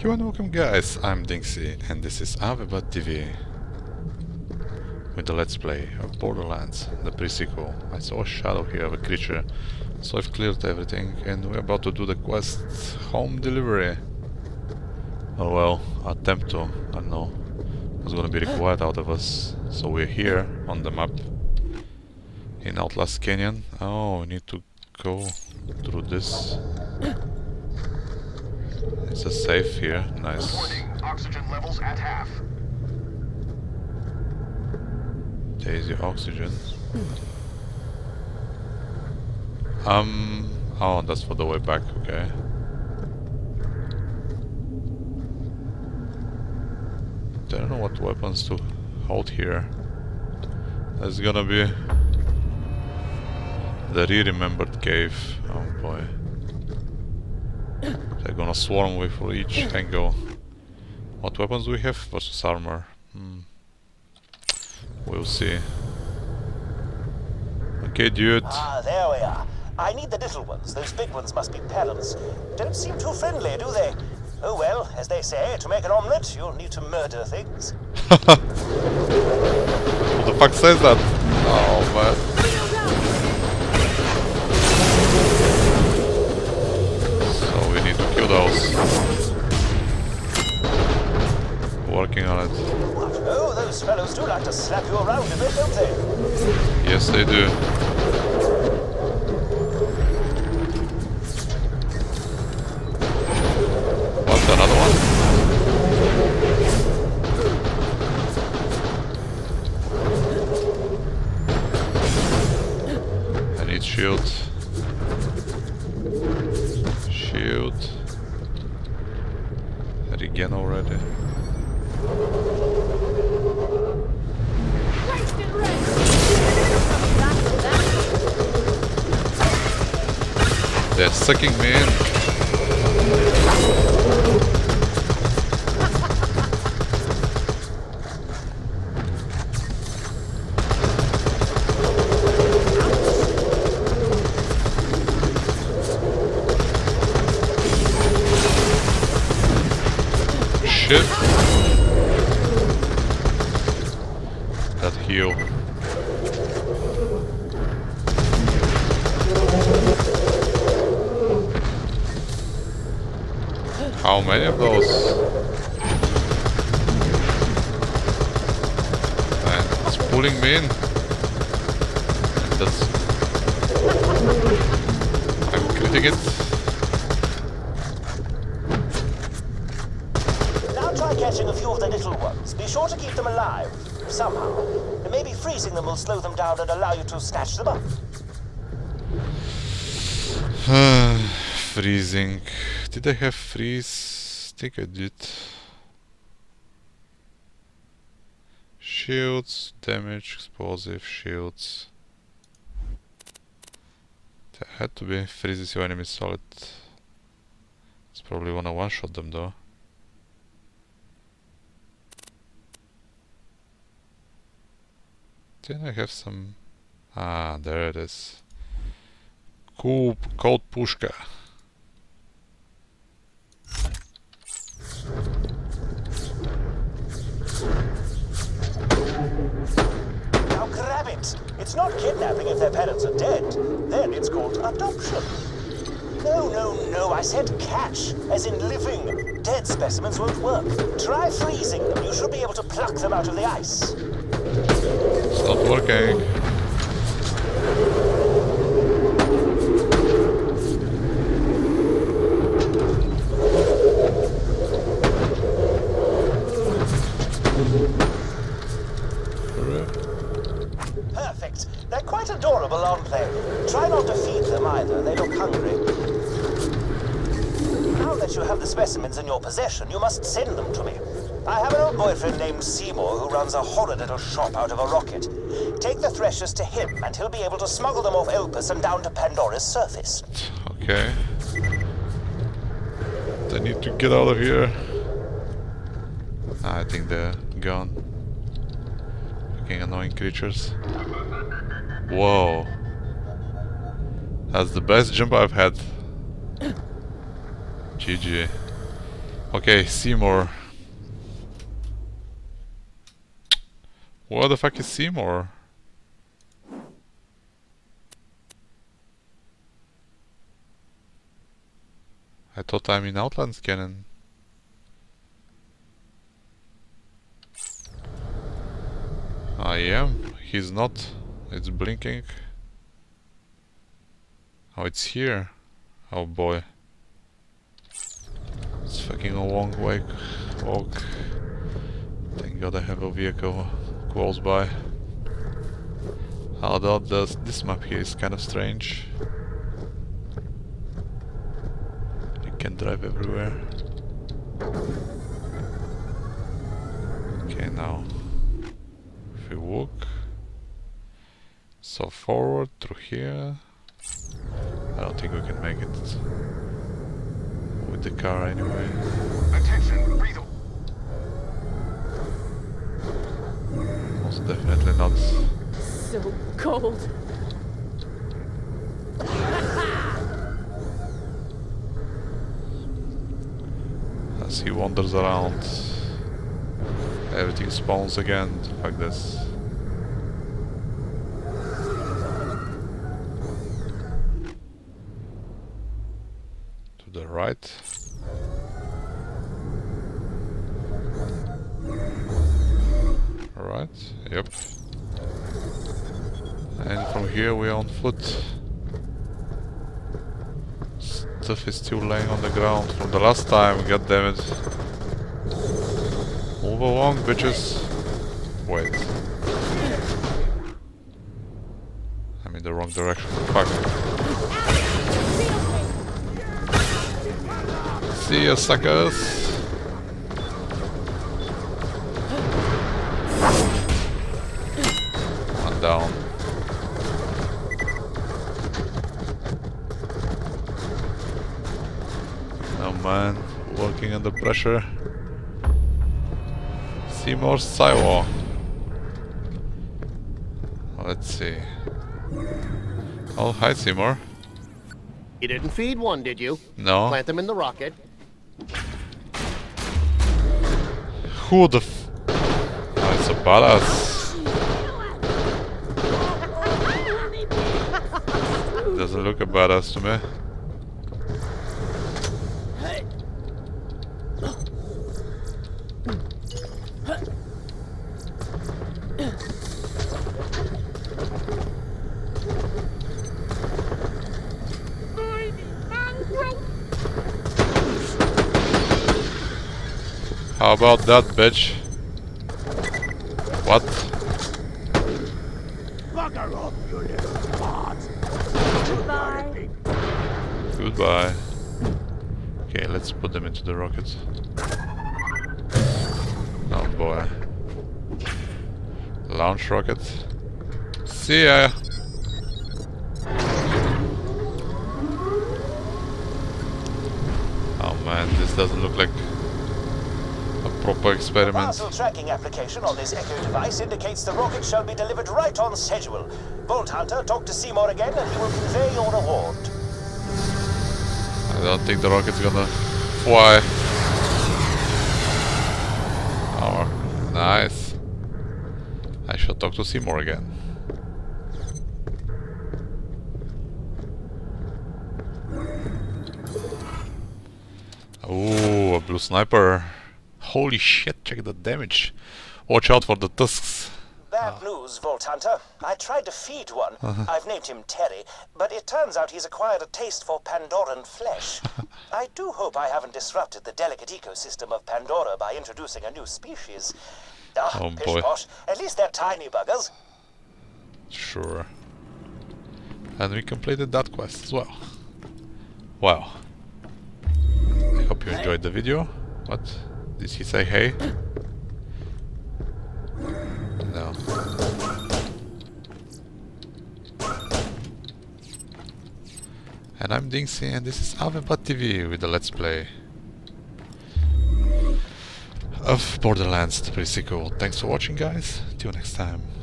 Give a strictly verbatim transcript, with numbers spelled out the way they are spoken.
Hello and welcome guys, I'm Dinksy and this is Avebat T V with the Let's Play of Borderlands, the pre-sequel. I saw a shadow here of a creature, so I've cleared everything and we're about to do the quest Home Delivery. Oh well, attempt to, I know, it's gonna be required out of us. So we're here on the map in Outlast Canyon. Oh, we need to go through this. It's a safe here, nice. Warning, oxygen levels at half. There's your oxygen. Um, oh, that's for the way back, okay. Don't know what weapons to hold here. That's gonna be the re-remembered cave. Oh boy. They're gonna swarm with each angle. What weapons do we have versus armor? Hmm. We'll see. Okay, dude. Ah, there we are. I need the little ones. Those big ones must be parents. Don't seem too friendly, do they? Oh well, as they say, to make an omelette, you'll need to murder things. Who the fuck says that? Oh, man. Those. Working on it. Oh, those fellows do like to slap you around a bit, don't they? Yes, they do. What's another one? I need shield. Shield. Again already. They're sucking me in. Shit. That heal. How many of those? Man, it's pulling me in. And that's... I'm critting it. Catching a few of the little ones. Be sure to keep them alive, somehow. And maybe freezing them will slow them down and allow you to snatch them up. Freezing. Did I have freeze? I think I did. Shields, damage, explosive, shields. There had to be freezes your enemy solid. It's probably wanna one-shot them though. Then I have some... Ah, there it is. Cool, cold pushka. Now grab it! It's not kidnapping if their parents are dead. Then it's called adoption. No, no, no, I said catch, as in living. Dead specimens won't work. Try freezing them. You should be able to pluck them out of the ice. It's not working. Perfect. They're quite adorable, aren't they? Try not to feed them either. They look hungry. Now that you have the specimens in your possession, you must send them to me. I have an old boyfriend named Seymour who runs a horrid little shop out of a rocket. Take the threshers to him and he'll be able to smuggle them off Elpis and down to Pandora's surface. Okay. They need to get out of here. I think they're gone. Fucking annoying creatures. Whoa. That's the best jump I've had. G G. Okay, Seymour. Where the fuck is Seymour? I thought I'm in Outlands canon. I am. He's not. It's blinking. Oh, it's here. Oh boy. It's fucking a long way walk. Thank God I have a vehicle close by. Although this, this map here is kind of strange. You can drive everywhere. Okay, now if we walk so forward through here, I don't think we can make it with the car anyway. Attention, breathe. Most definitely not. So cold. As he wanders around, everything spawns again like this. Right. Right. Yep. And from here we are on foot. Stuff is still laying on the ground from the last time. God damn it! Move along, bitches. Wait. I'm in the wrong direction. Fuck. See ya, suckers! I'm down. Oh man, working under pressure. Seymour Sidewalk. Let's see. Oh, hi Seymour. You didn't feed one, did you? No. Plant them in the rocket. Who the f... Oh, it's a badass. Doesn't look a badass to me. How about that, bitch? What? Goodbye. Goodbye. Okay, let's put them into the rocket. Oh boy. Launch rocket. See ya! Oh man, this doesn't look like proper experiments. The parcel tracking application on this Echo device indicates the rocket shall be delivered right on schedule. Vault Hunter, talk to Seymour again and he will convey your reward. I don't think the rocket's gonna fly. Oh, nice. I shall talk to Seymour again. Ooh, a blue sniper. Holy shit, check the damage. Watch out for the tusks. Bad news, Vault Hunter. I tried to feed one. Uh-huh. I've named him Terry, but it turns out he's acquired a taste for Pandoran flesh. I do hope I haven't disrupted the delicate ecosystem of Pandora by introducing a new species. Ah, oh, pish boy. Posh. At least they're tiny buggers. Sure. And we completed that quest as well. Wow. I hope you enjoyed the video. What? Did he say hey? No. And I'm Dingsy and this is Avebat T V with the Let's Play of Borderlands: The Pre-Sequel. Thanks for watching guys, till next time.